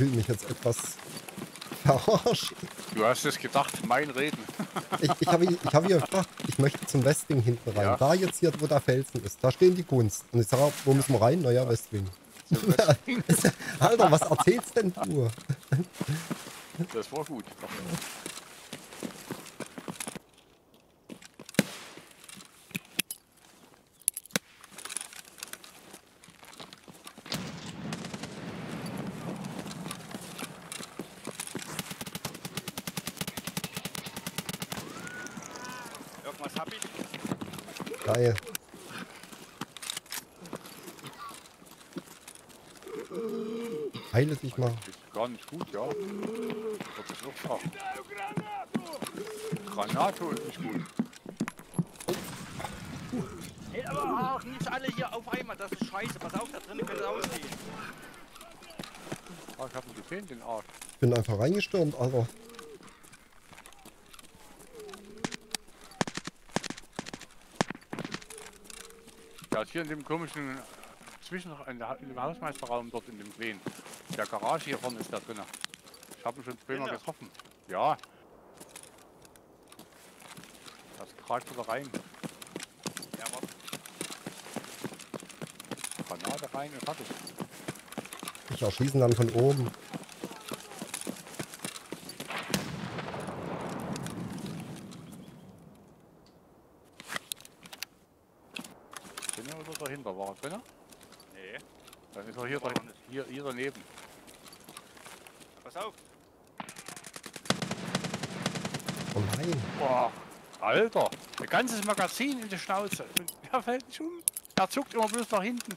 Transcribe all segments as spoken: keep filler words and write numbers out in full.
will mich jetzt etwas verarschen. Du hast es gedacht, mein Reden. ich ich habe ich hab hier gedacht, ich möchte zum Westwing hinten rein. Ja. Da jetzt hier, wo der Felsen ist, da stehen die Gunst. Und ich sage, wo müssen wir rein? Naja, Westwing. Alter, was erzählst denn du? Das war gut. Irgendwas hab ich. Geil. Heile dich mal. Das ist gar nicht gut, ja. Das ist noch scharf. Granato ist nicht gut. Hey, aber auch nicht alle hier auf einmal, das ist scheiße. Pass auf, da drinnen könnte rausgehen. Ah, ich hab ihn gesehen, den Arsch. Ich bin einfach reingestürmt, Alter. Der ist hier in dem komischen Zwischen, in, der, in dem Hausmeisterraum dort in dem Kleinen. Der Garage hier vorne ist da drin. Ich habe ihn schon zweimal getroffen. Ja. Das kragt wieder rein. Ja, Granate rein und fertig. Ich erschießen dann von oben. Drinnen oder dahinter? War er drinnen? Nee. Dann ist er hier, da, hier, hier daneben. Pass auf! Oh nein! Boah, Alter! Ein ganzes Magazin in die Schnauze! Und der fällt nicht um! Der zuckt immer bloß nach hinten!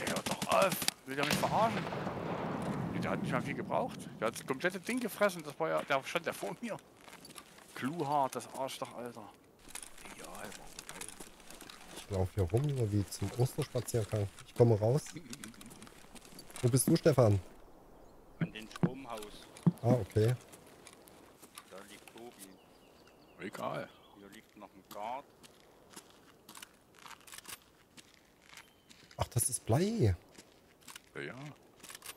Ey, hört doch auf! Will der mich verarschen? Der hat nicht mal viel gebraucht. Der hat das komplette Ding gefressen. Das war ja, der stand ja vor mir. Kluhart, das Arschloch, Alter. Ja, Alter. Ich laufe hier rum, so wie zum Osterspaziergang. Ich komme raus. Wo bist du, Stefan? An dem Stromhaus. Ah, okay. Da liegt Tobi. Egal. Hier liegt noch ein Guard. Ach, das ist Blei. Ja.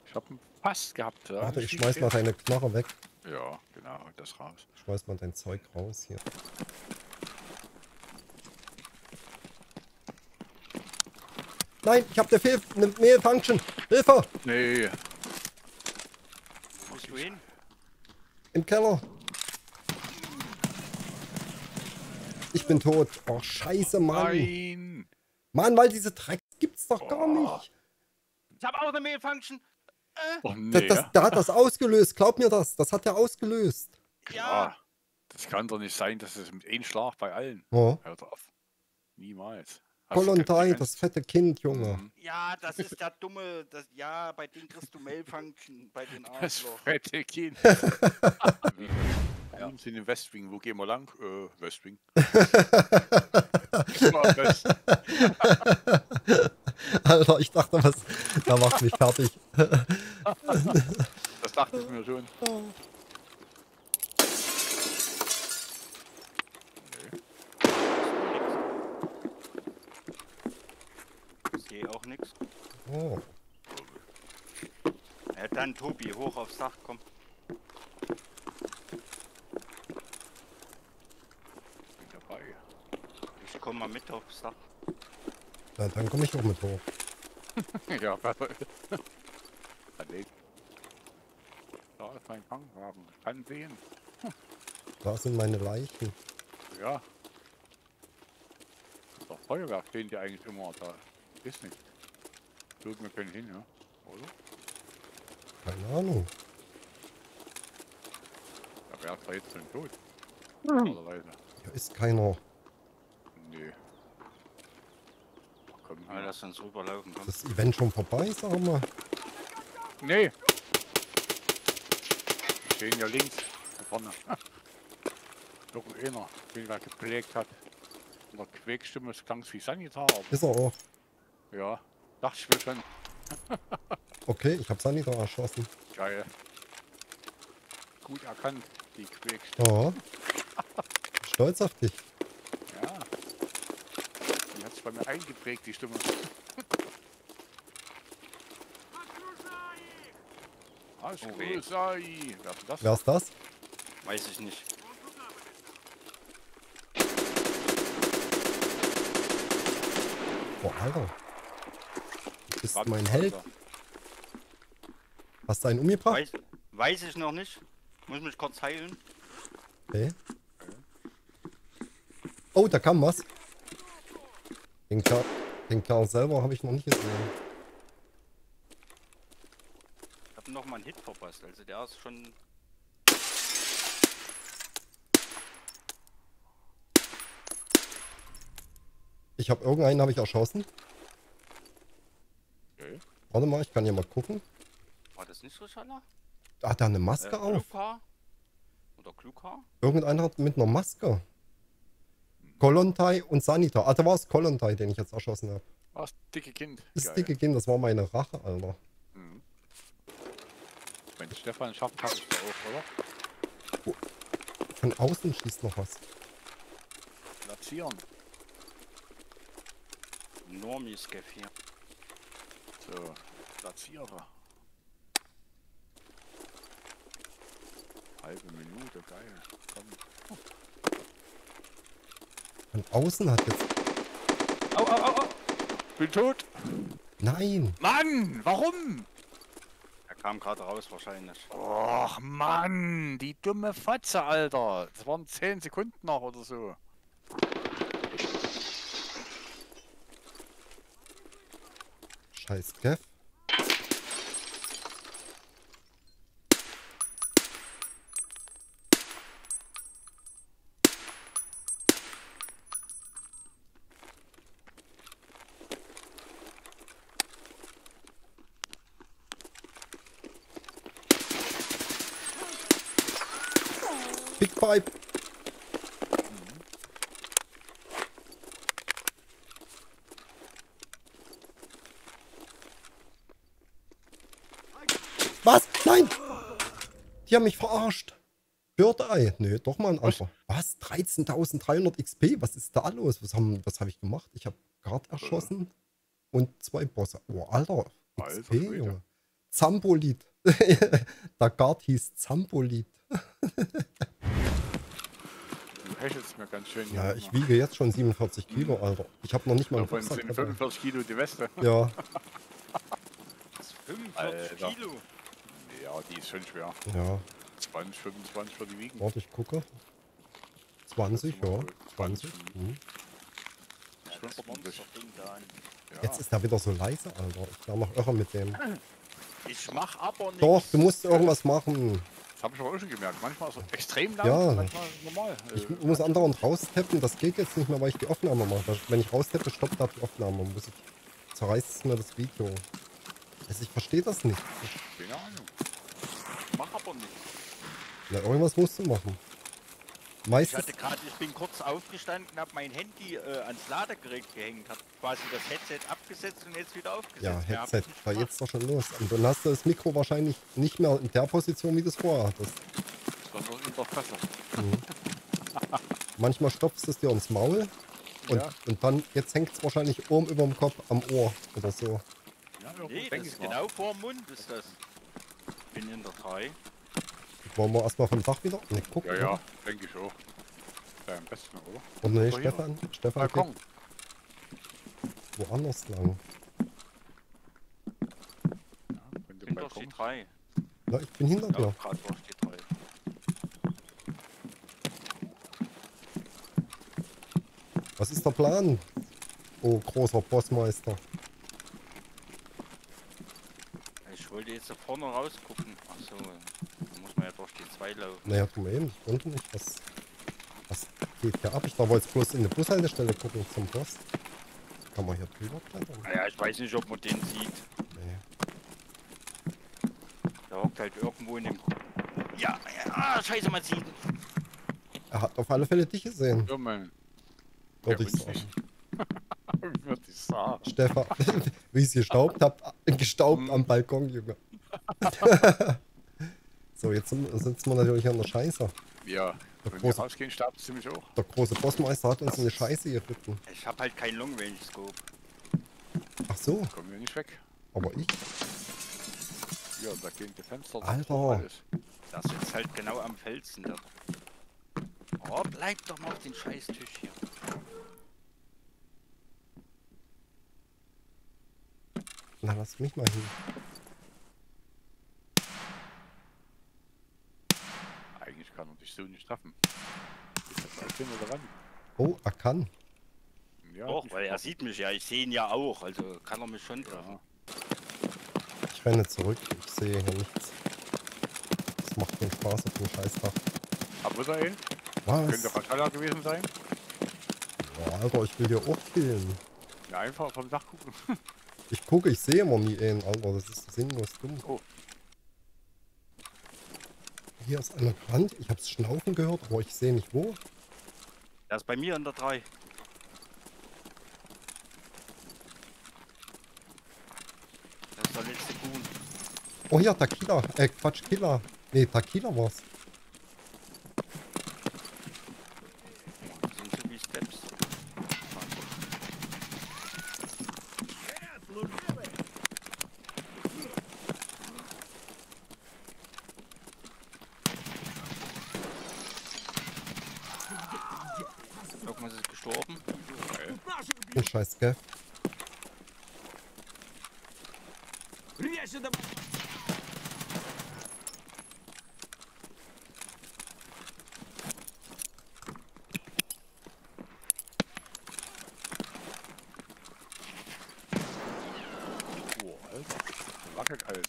Ich hab einen Pass gehabt. Ja. Warte, ich schmeiß mal deine Knarre weg. Ja, genau, das raus. Ich schmeiß mal dein Zeug raus hier. Nein, ich hab eine Mehlfunction. Hilfe! Nee. Wo bist du hin? Im Keller. Ich bin tot. Oh, scheiße, Mann. Nein. Mann, weil diese Drecks gibt's doch oh. gar nicht. Ich hab auch eine Mehlfunction. Äh. Oh, nee. Das, das, der hat das ausgelöst. Glaub mir das. Das hat er ausgelöst. Ja. Das kann doch nicht sein, dass es mit einem Schlag bei allen. Oh. Hört auf. Niemals. Kolontei, das fette Kind, Junge. Ja, das ist der dumme, das, ja, bei den kriegst du Mailfunction, bei den Arschloch. Das fette Kind. Ja, sind in Westwing, wo gehen wir lang? Äh, Westwing. Alter, ich dachte, was, da macht mich fertig. Das dachte ich mir schon. Auch nix. Oh. Ja, dann Tobi, hoch aufs Dach, komm. Ich bin dabei. Ich komm mal mit aufs Dach. Ja, dann komm ich auch mit hoch. Ja, warte. Da ist mein Fangwagen. Ich kann sehen. Hm. Da sind meine Leichen. Ja. Doch Feuerwerk stehen die eigentlich immer da. Ist nicht. Gut, wir können hin, ja? Oder? Keine Ahnung. Da wäre er jetzt schon tot. Normalerweise. Hm. Hier ist keiner. Nee. Ach, komm, ja, lass uns rüberlaufen. Komm. Ist das Event schon vorbei, sag mal? Nee. Wir stehen ja links. Da vorne. Doch einer, den er gepflegt hat. In der Quäkstimme klang es wie Sanitar. Ist er auch. Ja, dachte ich mir schon. Okay, ich hab Sanitar erschossen. Geil. Gut erkannt, die Quäkstimme. Oh. Stolz auf dich. Ja. Die hat sich bei mir eingeprägt, die Stimme. Oh, weh. Das? Wer ist das? Weiß ich nicht. Boah, Alter. Du bist Warte, mein Held. Alter. Hast du einen umgebracht? Weiß, weiß ich noch nicht. Muss mich kurz heilen. Okay. Oh, da kam was. Den Kerl, den Kerl selber habe ich noch nicht gesehen. Ich habe noch mal einen Hit verpasst. Also der ist schon... Ich habe irgendeinen habe ich erschossen. Okay. Warte mal, ich kann hier mal gucken. War das nicht so Schala? Da hat er eine Maske äh, auf. Klughaar? Oder Klughaar? Irgendeiner hat mit einer Maske. Kollontai und Sanita. Ah, da war es Kollontai, den ich jetzt erschossen habe. Ah, das dicke Kind. Das Geil. dicke Kind, das war meine Rache, Alter. Mhm. Wenn Stefan schafft, habe ich da auch, oder? Oh. Von außen schießt noch was. Platzieren. Normiskev hier. So, Platzierer. Halbe Minute, geil. Komm. Oh. Von außen hat jetzt... Au, au, au, au! Bin tot! Nein! Mann! Warum? Er kam gerade raus wahrscheinlich. Och Mann! Die dumme Fotze, Alter! Das waren zehn Sekunden noch oder so. Scheiß Kev. Big Pipe. Mhm. Was? Nein! Die haben mich verarscht. Bird-Ei. Nee, doch mal ein Alpha. Was? dreizehntausenddreihundert X P? Was ist da los? Was habe was hab ich gemacht? Ich habe gerade erschossen und zwei Bosse. Oh, Alter. X P, Junge. Zambolit. Der Guard hieß Zambolit. Mir ganz schön ja, ich immer. wiege jetzt schon siebenundvierzig Kilo, Alter. Ich habe noch nicht mal einen Rucksack dabei. fünfundvierzig Kilo die Weste. Ja. Das ist fünfundvierzig Kilo? Ja, die ist schon schwer. Ja. zwanzig, fünfundzwanzig für die Wiegen. Warte, ich gucke. zwanzig, ja. zwanzig. Mhm. Ja, das das ja. Jetzt ist er wieder so leise, Alter. Ich war noch irre mit dem. Ich mach aber nichts. Doch, du musst irgendwas machen. Hab ich aber auch schon gemerkt. Manchmal ist es extrem lang, ja. Manchmal normal. Ich äh, muss andauernd raustappen. Das geht jetzt nicht mehr, weil ich die Aufnahme mache. Wenn ich raustappe, stoppt da die Aufnahme. Muss ich, zerreißt es mir das Video. Also ich verstehe das nicht. Keine Ahnung. Mach aber nichts. Ja, irgendwas musst du machen. Meistens ich, hatte grad, ich bin kurz aufgestanden, habe mein Handy äh, ans Ladegerät gehängt, habe quasi das Headset abgesetzt und jetzt wieder aufgesetzt. Ja, Headset war jetzt doch schon los. Und dann hast du das Mikro wahrscheinlich nicht mehr in der Position, wie du es vorher hattest. Das war doch besser. Mhm. Manchmal stopfst du es dir ins Maul und, ja. und dann, jetzt hängt es wahrscheinlich oben über dem Kopf am Ohr oder so. Ja, nee, das ist genau vor dem Mund ist das. Ich bin in der drei. Wollen wir erstmal vom Dach wieder? Ne, guck mal. Ja, ja, denke ich auch. Ja, am besten, oder? Und ne, Stefan, Stefan geht woanders lang. Ja, wenn du hinter die drei. Ja, ich bin hinter ja, dir. Gerade durch die drei. Was ist der Plan? Oh, großer Bossmeister. Ich wollte jetzt da vorne rausgucken. Ach so. Naja, tu mir eben, ich konnte nicht. Was, was geht hier ab? Ich darf jetzt bloß in die Bushaltestelle gucken zum Boss. Kann man hier drüber klettern? Naja, ich weiß nicht, ob man den sieht. Nee. Der hockt halt irgendwo in dem... Ja, ja, scheiße, man sieht ihn. Er hat auf alle Fälle dich gesehen. Ja, Mann. Würde ich sagen. Würde ich sagen. Stefan, wie ich es gestaubt habe, gestaubt am Balkon, Junge. So, jetzt sitzen wir natürlich an der Scheiße. Ja, der wenn große, wir rausgehen, starten sie mich auch. Der große Bossmeister hat uns in die Scheiße geritten. Ich hab halt kein Long-Range-Scope. Ach so. Kommen wir nicht weg. Aber ich? Ja, da gehen die Fenster. Alter! Das sitzt halt genau am Felsen da. Oh, bleib doch mal auf den scheiß Tisch hier. Na, lass mich mal hin. Eigentlich kann er dich so nicht treffen. Oh, er kann. Ja, doch, weil er sieht mich ja, ich sehe ihn ja auch, also kann er mich schon treffen. Ich renne zurück, ich sehe hier nichts. Das macht mir Spaß auf den Scheißdach. Aber wo ist er hin? Was? Könnte doch ein Teller gewesen sein. Ja, Alter, ich will hier auch killen. Ja, einfach vom Dach gucken. Ich gucke, ich sehe immer nie einen, Alter, das ist sinnlos dumm. Oh. Hier ist einer Brand, ich hab's Schnaufen gehört, aber ich sehe nicht wo. Er ist bei mir an der drei. Das ist der letzte Kuhn. Oh ja, Tequila, äh Quatsch, Killer. Ne, Tequila war's. Scheiß, gell? Oh, Alter. Wackelt alles.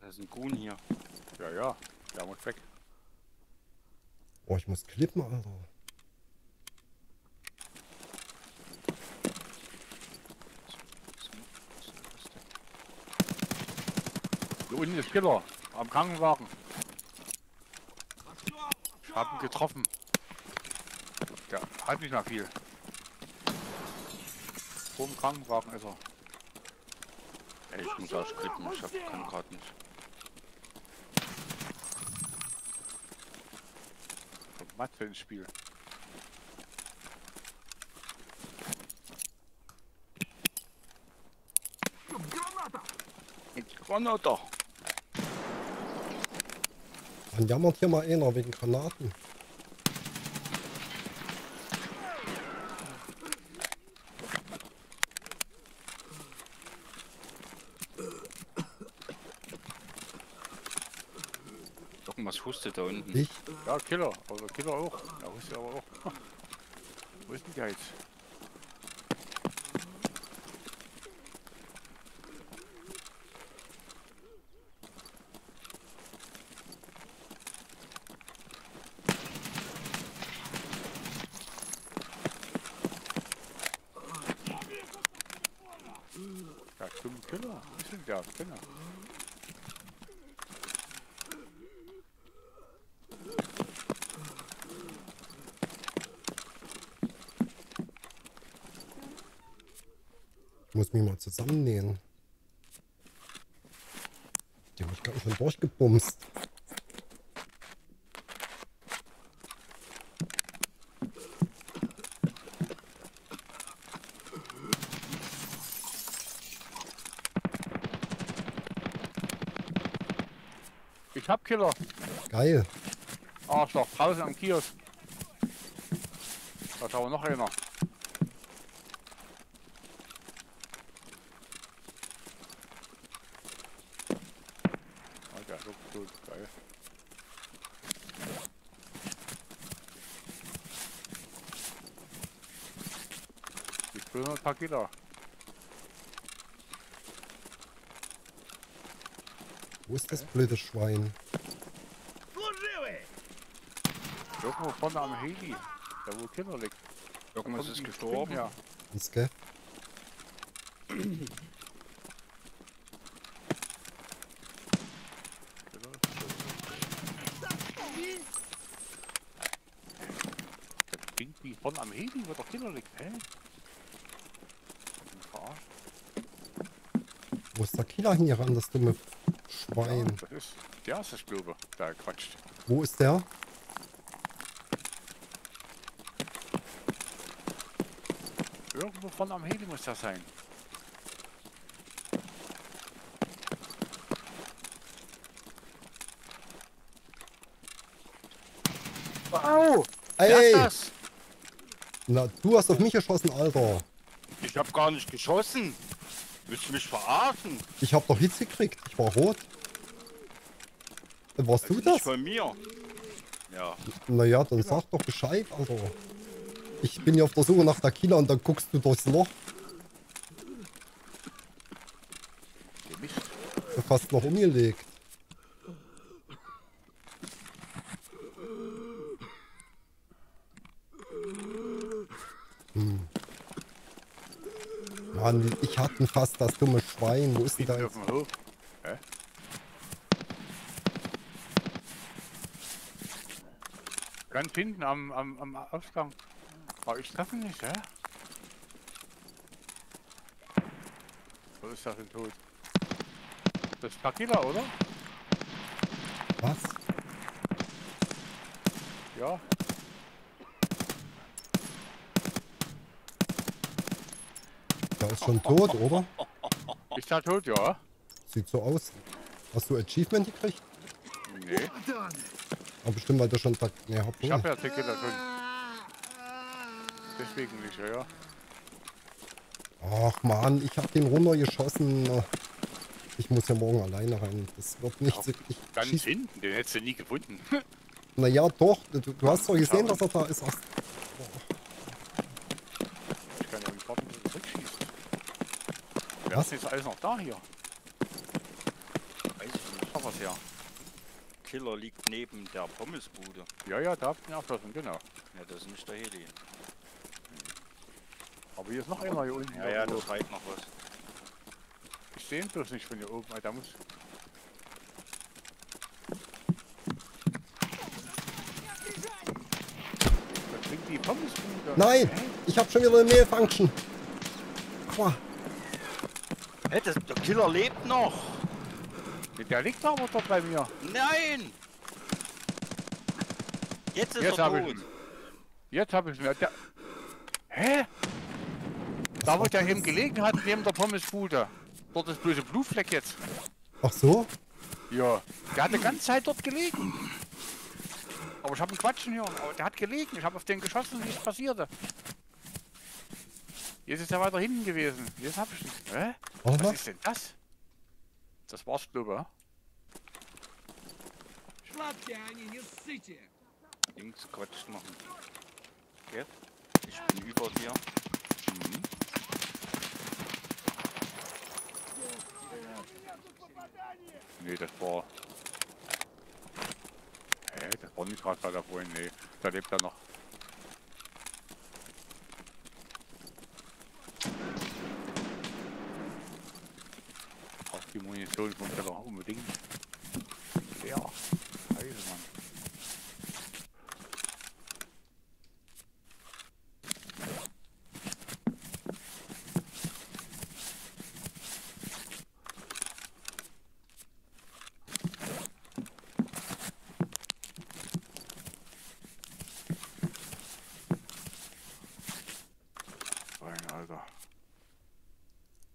Da ist ein Kuhn hier. Ja, ja. Der muss weg. Oh, ich muss klippen, Alter. Hier unten ist Killer, am Krankenwagen. Ich hab ihn getroffen. Der hat nicht mehr viel. Vor dem Krankenwagen ist er. Ey, ich muss erst klippen, ich hab, kann gerade nicht. Was für ein Spiel. Granate! Dann jammert hier mal einer wegen Granaten. Was hustet da unten? Ich? Ja, Killer. Also Killer auch. Ja, hustet aber auch. Wo ist denn der jetzt? Ja, dumm Killer. Wo ist denn der? Killer. Muss mich mal zusammennähen. Die habe ich gerade schon durchgebumst. Ich hab Killer. Geil. Ach doch, draußen am Kiosk. Da ist aber noch einer. Killer. Wo ist das blöde Schwein? Irgendwo vorne am Heli, da wo Killer liegt. Irgendwas ist gestorben, ja. Ist gell? Irgendwie vorne am Heli, wo der Killer liegt, hä? Wo ist der Killer hier ran, das dumme Schwein? Ja, das ist, der ist das Blöde, da quatscht. Wo ist der? Irgendwo von am Heli muss das sein. Au! Ey! Das? Na, du hast auf mich geschossen, Alter. Ich hab gar nicht geschossen. Willst du mich verarschen? Ich hab doch Hitze gekriegt. Ich war rot. Warst also du das? Nicht von mir. Ja. Naja, dann sag doch Bescheid, Alter. Ich bin hier auf der Suche nach der Killer und dann guckst du durchs Loch. Fast noch umgelegt. Hm. Mann, ich hatte fast das dumme Schwein. Wo ist denn da jetzt? Ganz hinten am, am, am Ausgang. Aber ich treffe nicht, hä? Wo ist das denn tot? Das ist Takila, oder? Was? Ja. Der ist schon tot, oder? Ist der tot, ja? Sieht so aus. Hast du Achievement gekriegt? Nee. Aber bestimmt, weil der schon sagt, nee, hab ich. Ich hab ja Takila drin. Deswegen nicht, ja. Ach man, ich hab den runtergeschossen. Ich muss ja morgen alleine rein. Das wird nicht ja, so. Ganz schieß... hinten, den hättest du nie gefunden. Naja, doch. Du, du hast doch gesehen, dass er da ist. Ach. Ich kann ja mit Karten zurückschießen. Wer ist jetzt alles noch da hier? Weiß ich nicht. Aber was her. Killer liegt neben der Pommesbude. Ja, ja, da habt ihr ihn abgeschossen, genau. Ja, das ist nicht der Heli. Aber hier ist noch einer hier unten. Ja, ja, da schreit noch was. Ich sehe ihn bloß nicht von hier oben, Alter, da muss... Da bringt die Pommesbude. Nein! Hey. Ich hab schon wieder eine Mail-Function. Aua. Hey, das, der Killer lebt noch. Der liegt aber doch bei mir. Nein! Jetzt ist Jetzt er tot. Jetzt hab ich ihn. Der... Hä? Da wo der eben gelegen hat, neben der Pommesbude. Dort ist bloß ein Blutfleck jetzt. Ach so? Ja. Der hat eine ganze Zeit dort gelegen. Aber ich hab ihn quatschen hören. Aber der hat gelegen. Ich hab auf den geschossen und nichts passierte. Jetzt ist er weiter hinten gewesen. Jetzt hab ich ihn. Hä? Was, Was ist denn das? Das war's, glaube ich. Links quatscht machen. Okay. Ich bin über dir. Mhm. Nee, das war... Hä, das war nicht gerade da vorhin, nee. Da lebt er noch. Auch die Munition kommt ja noch unbedingt. Ja, heiße Mann.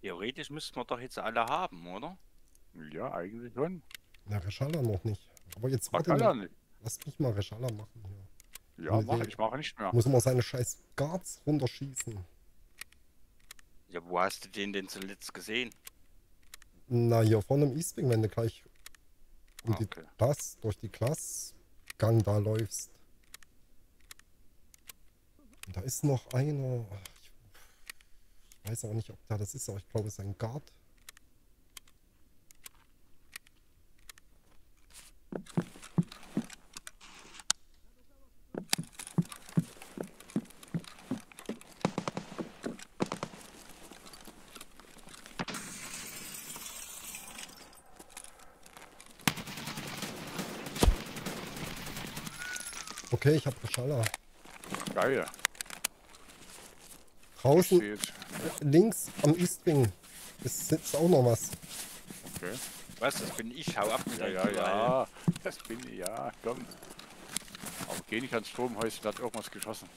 Theoretisch müssten wir doch jetzt alle haben, oder? Ja, eigentlich schon. Na, Reschalla noch nicht. Aber jetzt warte mal. Nicht. Lass mich mal Reschalla machen. Hier. Ja, mach ich, mache nicht mehr. Muss immer seine scheiß Guards runterschießen. Ja, wo hast du den denn zuletzt gesehen? Na, hier vorne im Eastwing, wenn du gleich um ah, okay. die Klasse, durch die Klassgang da läufst. Und da ist noch einer... Ich weiß auch nicht, ob da das ist, aber ich glaube, es ist ein Guard. Okay, ich habe Geschaller. Geil. Draußen links am Eastwing ist sitzt auch noch was. Okay. Was? Das bin ich. Hau ab. Ja, ja, ja. Das bin ich. Ja, komm. Aber geh nicht ans Stromhäuschen. Da hat irgendwas geschossen.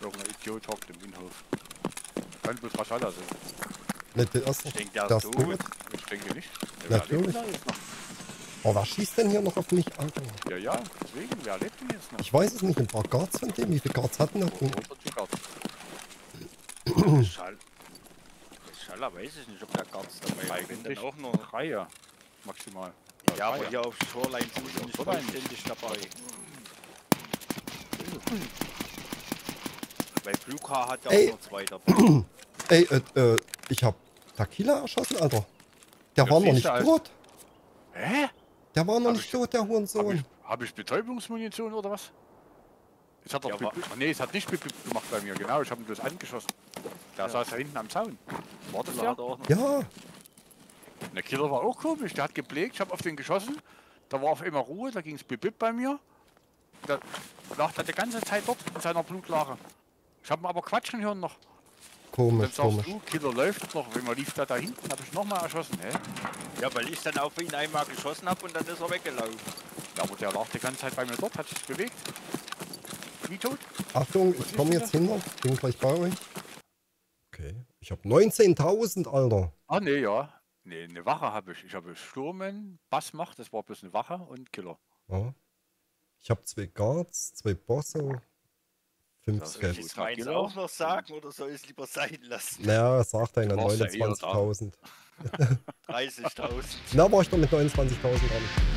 Irgendein Idiot hockt im Innenhof. kann Ultraschall sind. Nicht den ersten? Ich denke, der ist tot. Ich denke nicht. Der natürlich. Oh, was schießt denn hier noch auf mich, Alter? Ja, ja, deswegen, wer lebt denn jetzt noch? Ich weiß es nicht, ein paar Guards von dem, wie viele Guards hatten er? hundert Schall. Schaller weiß ich nicht, ob der Guards dabei ist. Eigentlich auch nur Reihe, maximal. Ja, ja, aber hier auf Shoreline sind sie nicht vollständig dabei. Bei Bluka hat er auch noch zwei dabei. Ey, äh, äh, ich hab Takila erschossen, Alter. Der war noch nicht tot. Hä? Der war noch nicht tot, der Hurensohn. Hab ich Betäubungsmunition oder was? Jetzt hat er. Nee, es hat nicht gemacht bei mir, genau. Ich hab ihn bloß angeschossen. Der saß da hinten am Zaun. War das der? Ja. Der Killer war auch komisch. Der hat gepflegt. Ich hab auf den geschossen. Da war auf einmal Ruhe. Da ging's bibib bei mir. Der lag da die ganze Zeit dort in seiner Blutlache. Ich hab ihn aber quatschen hören noch. Komisch, dann sagst du, Killer läuft noch, wenn man lief da, da hinten, habe ich nochmal erschossen, hä? Ja, weil ich dann auf ihn einmal geschossen habe und dann ist er weggelaufen. Ja, aber der lag die ganze Zeit bei mir dort, hat sich bewegt. Wie tot? Achtung, was ich komme jetzt hin, ich bin gleich bei euch. Okay, ich habe neunzehntausend, Alter. Ah, ne, ja. Ne, eine Wache habe ich. Ich habe Sturmen, Bassmacht, das war bloß eine Wache und Killer. Ja. Ich habe zwei Guards, zwei Bosse. Soll ich jetzt meins auch noch sagen oder soll ich es lieber sein lassen? Naja, sagt einer neunundzwanzigtausend. dreißigtausend. Na, war ich doch mit neunundzwanzigtausend an.